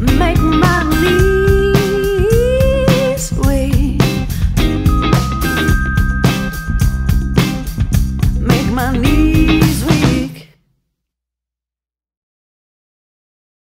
make my